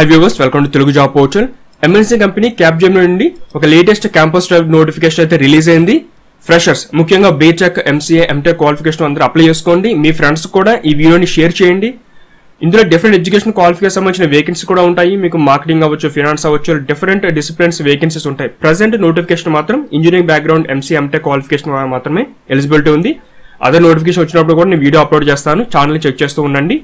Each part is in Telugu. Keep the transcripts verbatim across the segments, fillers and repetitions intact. High viewers, welcome to Telugu job portal. MNC company Capgemini నుండి ఒక లేటెస్ట్ క్యాంపస్ డ్రైవ్ నోటిఫికేషన్ అయితే రిలీజ్ అయింది. ఫ్రెషర్స్, ముఖ్యంగా బీటెక్, ఎంసీఏ, ఎంటెక్ క్వాలిఫికేషన్ అందరూ అప్లై చేసుకోండి. మీ ఫ్రెండ్స్ కూడా ఈ వీడియోని షేర్ చేయండి. ఇందులో డిఫరెంట్ ఎడ్యుకేషన్ క్వాలిఫికేషన్ సంబంధించిన వేకెన్సీ కూడా ఉంటాయి. మీకు మార్కెటింగ్ అవ్వచ్చు, ఫైనాన్స్ అవ్వచ్చు, డిఫరెంట్ డిసిప్లిన్స్ వేకెన్సీస్ ఉంటాయి. ప్రజెంట్ నోటిఫికేషన్ మాత్రం engineering background, MCA, MTech qualification మాత్రమే ఎలిజిబిలిటీ ఉంది. అదర్ నోటిఫికేషన్ వచ్చినప్పుడు కూడా నేను వీడియో అప్లోడ్ చేస్తాను, ఛానల్ చెక్ చేస్తూ ఉండండి.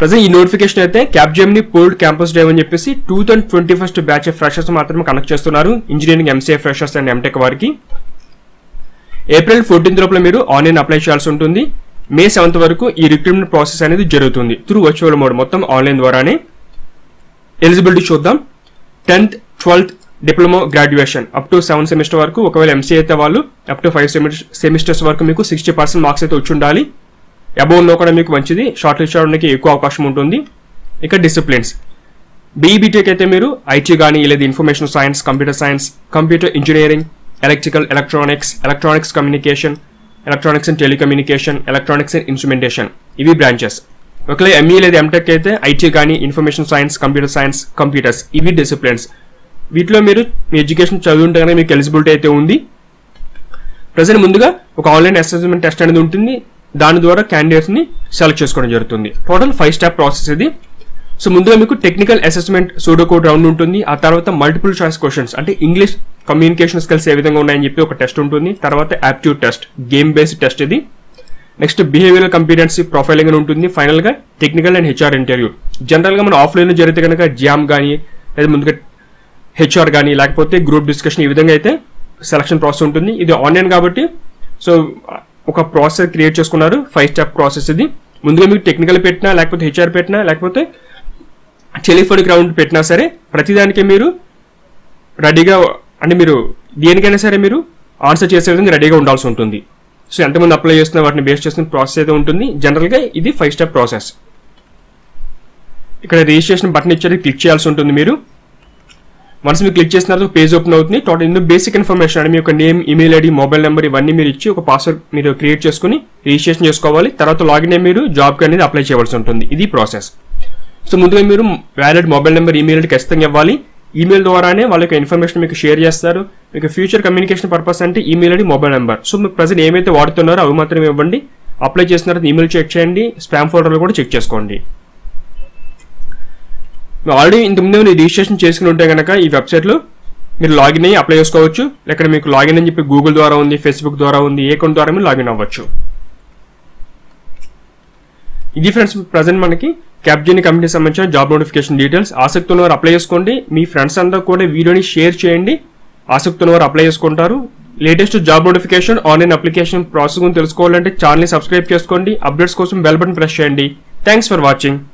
ప్రజెంట్ ఈ నోటిఫికేషన్ అయితే క్యాప్జెమినీ పోల్డ్ క్యాంపస్ డ్రైవ్ అని చెప్పేసి two thousand twenty first batch of freshers మాత్రమే కండక్ట్ చేస్తున్నారు. Engineering, MCA freshers and MTech వారికి ఏప్రిల్ ఫోర్టీన్త్ లోపల మీరు ఆన్లైన్ అప్లై చేయాల్సి ఉంటుంది. మే సెవెంత్ వరకు ఈ రిక్రూట్మెంట్ ప్రాసెస్ అనేది జరుగుతుంది త్రూ వర్చువల్ మోడ్, మొత్తం ఆన్లైన్ ద్వారానే. ఎలిజిబిలిటీ చూద్దాం. Tenth, twelfth, diploma, graduation up to seven semester వరకు. ఒకవేళ ఎంసీఏ అయితే వాళ్ళు అప్ టు ఫైవ్ సెమిస్టర్స్ వరకు మీకు సిక్స్టీ పర్సెంట్ మార్క్స్ అయితే వచ్చి ఉండాలి. అబోవ్ ఉన్నా కూడా మీకు మంచిది, షార్ట్ లిస్ట్ అవడానికి ఎక్కువ అవకాశం ఉంటుంది. ఇక డిసిప్లిన్స్ బీబీటెక్ అయితే మీరు ఐటీ కానీ, లేదా information science, computer science, computer engineering, electrical, electronics, electronics communication, electronics and telecommunication, electronics and instrumentation, ఇవి బ్రాంచెస్. ఒకవేళ ఎంఈ లేదా ఎంటెక్ అయితే ఐటీ కానీ, information science, computer science, computers, ఇవి డిసిప్లిన్స్. వీటిలో మీరు మీ ఎడ్యుకేషన్ చదివి ఉంటే కానీ మీకు ఎలిజిబిలిటీ అయితే ఉంది. ప్రజెంట్ ముందుగా ఒక ఆన్లైన్ అసెస్మెంట్ టెస్ట్ అనేది ఉంటుంది. దాని ద్వారా క్యాండిడేట్స్ ని సెలెక్ట్ చేసుకోవడం జరుగుతుంది. టోటల్ ఫైవ్ స్టెప్ ప్రాసెస్ ఇది. సో ముందుగా మీకు technical assessment pseudo code round ఉంటుంది. ఆ తర్వాత మల్టిపుల్ చాయిస్ క్వశ్చన్స్ అంటే ఇంగ్లీష్, కమ్యూనికేషన్ స్కిల్స్ ఏ విధంగా ఉన్నాయని చెప్పి ఒక టెస్ట్ ఉంటుంది. తర్వాత aptitude test, game based test ఇది. నెక్స్ట్ బిహేవియరల్ కంపిటెన్సీ ప్రొఫైలింగ్ అని ఉంటుంది. ఫైనల్ గా technical and HR interview. General గా మన ఆఫ్లైన్ లో జరిగితే కనుక జామ్ కానీ, లేదా ముందుగా హెచ్ఆర్ కానీ, లేకపోతే గ్రూప్ డిస్కషన్, ఈ విధంగా అయితే సెలక్షన్ ప్రాసెస్ ఉంటుంది. ఇది ఆన్లైన్ కాబట్టి సో ఒక ప్రాసెస్ క్రియేట్ చేసుకున్నారు. ఫైవ్ స్టెప్ ప్రాసెస్ ఇది. ముందుగా మీకు టెక్నికల్ పెట్టినా, లేకపోతే హెచ్ఆర్ పెట్టినా, లేకపోతే టెలిఫోనిక్ రౌండ్ పెట్టినా సరే ప్రతిదానికి మీరు రెడీగా, అంటే మీరు దేనికైనా సరే మీరు ఆన్సర్ చేసే విధంగా రెడీగా ఉండాల్సి ఉంటుంది. సో ఎంతమంది అప్లై చేస్తున్నా వాటిని బేస్ చేసిన ప్రాసెస్ అయితే ఉంటుంది. జనరల్గా ఇది ఫైవ్ స్టెప్ ప్రాసెస్. ఇక్కడ రిజిస్ట్రేషన్ బటన్ ఇచ్చేది క్లిక్ చేయాల్సి ఉంటుంది. మీరు వన్స్ మీరు క్లిక్ చేసిన తర్వాత పేజ్ ఓపెన్ అవుతుంది. టోటల్ ఇందులో బేసిక్ ఇన్ఫర్మేషన్ అంటే మీ యొక్క name, email ID, mobile number, ఇవన్నీ మీరు ఇచ్చి ఒక పాస్వర్డ్ మీరు క్రియేట్ చేసుకుని రిజిస్ట్రేషన్ చేసుకోవాలి. తర్వాత లాగిన్ అయ్యి మీరు జాబ్కి అనేది అప్లై చేయవలసి ఉంటుంది. ఇది ప్రాసెస్. సో ముందుగా మీరు valid mobile number, email ID ఖచ్చితంగా ఇవ్వాలి. ఈమెయిల్ ద్వారానే వాళ్ళ యొక్క ఇన్ఫర్మేషన్ మీకు షేర్ చేస్తారు. మీకు ఫ్యూచర్ కమ్యూనికేషన్ పర్పస్ అంటే email ID, mobile number. So మీరు ప్రజెంట్ ఏమైతే వాడుతున్నారో అవి మాత్రం ఇవ్వండి. అప్లై చేసిన తర్వాత ఈమెయిల్ చెక్ చేయండి, స్పామ్ ఫోల్డర్లు కూడా చెక్ చేసుకోండి. ఆల్రెడీ ఇంతకుముందు మీరు రిజిస్ట్రేషన్ చేసుకుని ఉంటే కనుక ఈ వెబ్సైట్లో మీరు లాగిన్ అయ్యి అప్లై చేసుకోవచ్చు. ఇక్కడ మీకు లాగిన్ అని చెప్పి గూగుల్ ద్వారా ఉంది, ఫేస్బుక్ ద్వారా ఉంది, ఏ అకౌంట్ ద్వారా మీరు లాగిన్ అవ్వచ్చు. ఇది ఫ్రెండ్స్ ప్రజెంట్ మనకి క్యాప్జెమినీ కంపెనీకి సంబంధించిన జాబ్ నోటిఫికేషన్ డీటెయిల్స్. ఆసక్తి ఉన్నవారు అప్లై చేసుకోండి. మీ ఫ్రెండ్స్ అందరూ కూడా వీడియోని షేర్ చేయండి. ఆసక్తి ఉన్నవారు అప్లై చేసుకుంటారు. Latest job notification, online application process గురించి తెలుసుకోవాలంటే ఛానల్ని సబ్స్క్రైబ్ చేసుకోండి. అప్డేట్స్ కోసం బెల్ బటన్ ప్రెస్ చేయండి. Thanks for watching.